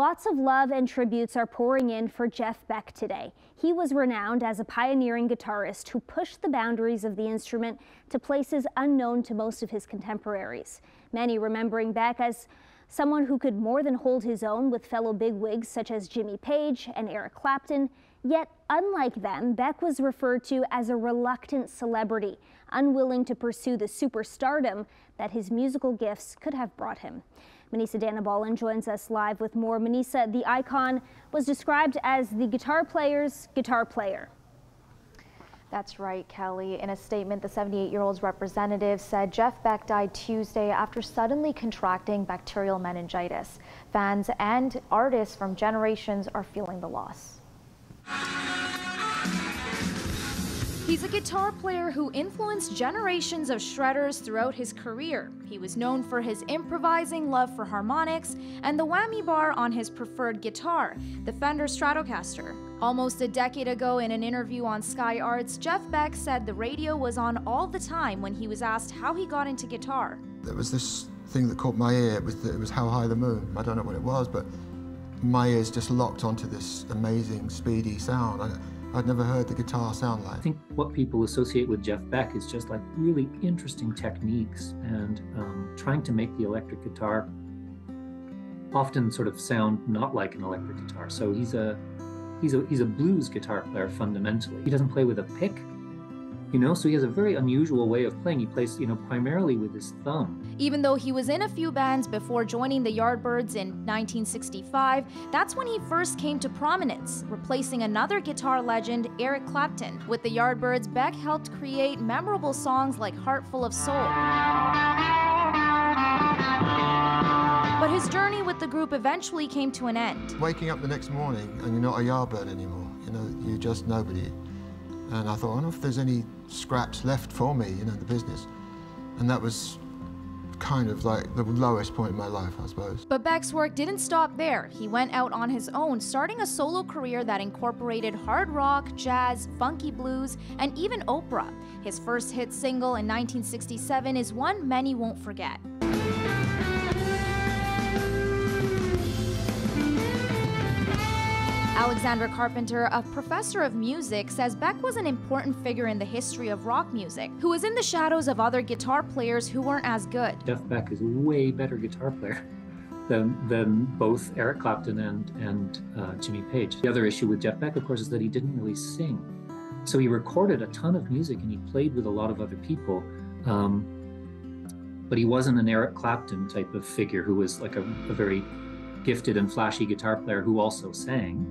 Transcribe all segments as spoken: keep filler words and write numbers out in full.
lots of love and tributes are pouring in for Jeff Beck today. He was renowned as a pioneering guitarist who pushed the boundaries of the instrument to places unknown to most of his contemporaries. Many remembering Beck as someone who could more than hold his own with fellow bigwigs such as Jimmy Page and Eric Clapton. Yet, unlike them, Beck was referred to as a reluctant celebrity, unwilling to pursue the superstardom that his musical gifts could have brought him. Manisha Dhanabalan joins us live with more. Manisha, the icon was described as the guitar player's guitar player. That's right, Kelly. In a statement, the seventy-eight-year-old's representative said Jeff Beck died Tuesday after suddenly contracting bacterial meningitis. Fans and artists from generations are feeling the loss. He's a guitar player who influenced generations of shredders throughout his career. He was known for his improvising, love for harmonics, and the whammy bar on his preferred guitar, the Fender Stratocaster. Almost a decade ago, in an interview on Sky Arts, Jeff Beck said the radio was on all the time when he was asked how he got into guitar. There was this thing that caught my ear. It was, the, it was how high the moon. I don't know what it was, but my ears just locked onto this amazing, speedy sound. I, I'd never heard the guitar sound like. I think what people associate with Jeff Beck is just like really interesting techniques and um, trying to make the electric guitar often sort of sound not like an electric guitar. So he's a he's a he's a blues guitar player fundamentally. He doesn't play with a pick, you know, so he has a very unusual way of playing. He plays, you know, primarily with his thumb. Even though he was in a few bands before joining the Yardbirds in nineteen sixty-five, that's when he first came to prominence, replacing another guitar legend, Eric Clapton. With the Yardbirds, Beck helped create memorable songs like Heart Full of Soul. But his journey with the group eventually came to an end. Waking up the next morning and you're not a Yardbird anymore, you know, you're just nobody. And I thought, I don't know if there's any scraps left for me, you know, in the business. And that was kind of like the lowest point in my life, I suppose. But Beck's work didn't stop there. He went out on his own, starting a solo career that incorporated hard rock, jazz, funky blues, and even opera. His first hit single in nineteen sixty-seven is one many won't forget. Alexander Carpenter, a professor of music, says Beck was an important figure in the history of rock music, who was in the shadows of other guitar players who weren't as good. Jeff Beck is a way better guitar player than, than both Eric Clapton and, and uh, Jimmy Page. The other issue with Jeff Beck, of course, is that he didn't really sing. So he recorded a ton of music and he played with a lot of other people, um, but he wasn't an Eric Clapton type of figure who was like a, a very gifted and flashy guitar player who also sang.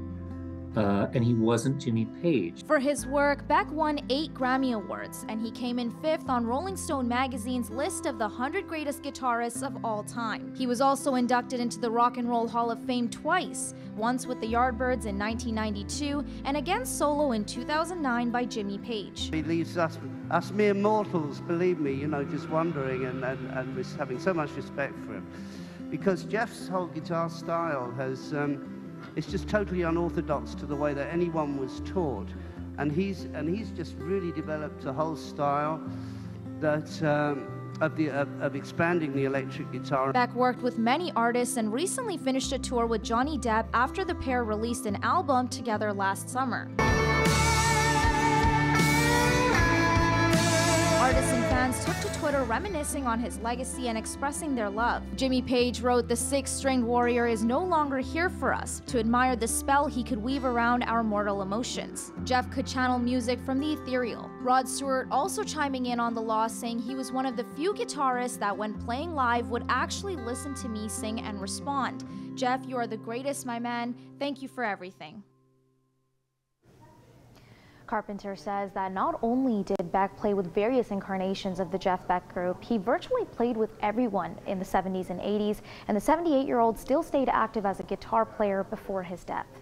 Uh, and he wasn't Jimmy Page. For his work, Beck won eight Grammy Awards, and he came in fifth on Rolling Stone magazine's list of the one hundred greatest guitarists of all time. He was also inducted into the Rock and Roll Hall of Fame twice, once with the Yardbirds in nineteen ninety-two, and again solo in two thousand nine by Jimmy Page. He leaves us, us mere mortals, believe me, you know, just wondering and, and, and having so much respect for him. Because Jeff's whole guitar style has... Um, It's just totally unorthodox to the way that anyone was taught. And he's, and he's just really developed a whole style that, um, of, the, of, of expanding the electric guitar. Beck worked with many artists and recently finished a tour with Johnny Depp after the pair released an album together last summer. Artists and fans took to Twitter reminiscing on his legacy and expressing their love. Jimmy Page wrote, "The six-stringed warrior is no longer here for us, to admire the spell he could weave around our mortal emotions." Jeff could channel music from the ethereal. Rod Stewart also chiming in on the loss, saying he was one of the few guitarists that when playing live would actually listen to me sing and respond. "Jeff, you are the greatest, my man. Thank you for everything." Carpenter says that not only did Beck play with various incarnations of the Jeff Beck group, he virtually played with everyone in the seventies and eighties, and the seventy-eight-year-old still stayed active as a guitar player before his death.